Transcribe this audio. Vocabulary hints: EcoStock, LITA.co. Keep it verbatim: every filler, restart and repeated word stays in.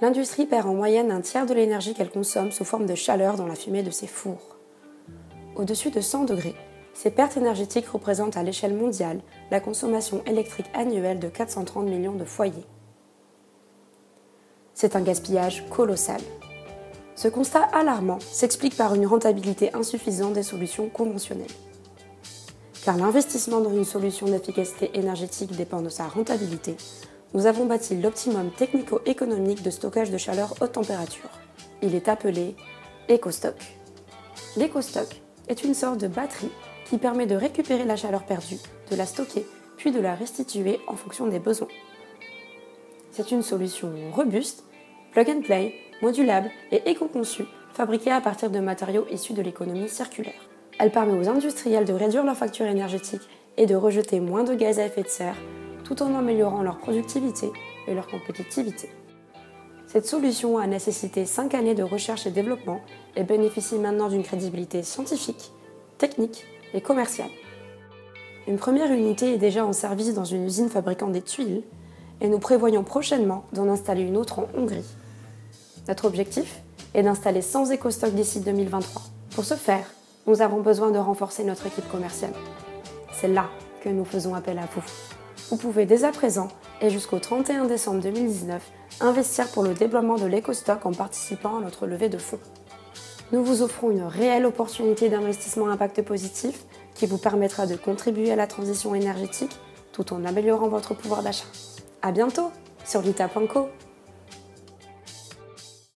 l'industrie perd en moyenne un tiers de l'énergie qu'elle consomme sous forme de chaleur dans la fumée de ses fours. Au-dessus de cent degrés, ces pertes énergétiques représentent à l'échelle mondiale la consommation électrique annuelle de quatre cent trente millions de foyers. C'est un gaspillage colossal. Ce constat alarmant s'explique par une rentabilité insuffisante des solutions conventionnelles. Car l'investissement dans une solution d'efficacité énergétique dépend de sa rentabilité, nous avons bâti l'optimum technico-économique de stockage de chaleur haute température. Il est appelé EcoStock. L'EcoStock est une sorte de batterie qui permet de récupérer la chaleur perdue, de la stocker, puis de la restituer en fonction des besoins. C'est une solution robuste, plug and play, modulable et éco-conçue, fabriquée à partir de matériaux issus de l'économie circulaire. Elle permet aux industriels de réduire leur facture énergétique et de rejeter moins de gaz à effet de serre, tout en améliorant leur productivité et leur compétitivité. Cette solution a nécessité cinq années de recherche et développement et bénéficie maintenant d'une crédibilité scientifique, technique et commerciale. Une première unité est déjà en service dans une usine fabriquant des tuiles et nous prévoyons prochainement d'en installer une autre en Hongrie. Notre objectif est d'installer cent EcoStock d'ici deux mille vingt-trois. Pour ce faire, nous avons besoin de renforcer notre équipe commerciale. C'est là que nous faisons appel à vous. Vous pouvez dès à présent et jusqu'au trente et un décembre deux mille dix-neuf investir pour le déploiement de l'EcoStock en participant à notre levée de fonds. Nous vous offrons une réelle opportunité d'investissement à impact positif qui vous permettra de contribuer à la transition énergétique tout en améliorant votre pouvoir d'achat. À bientôt sur lita point co.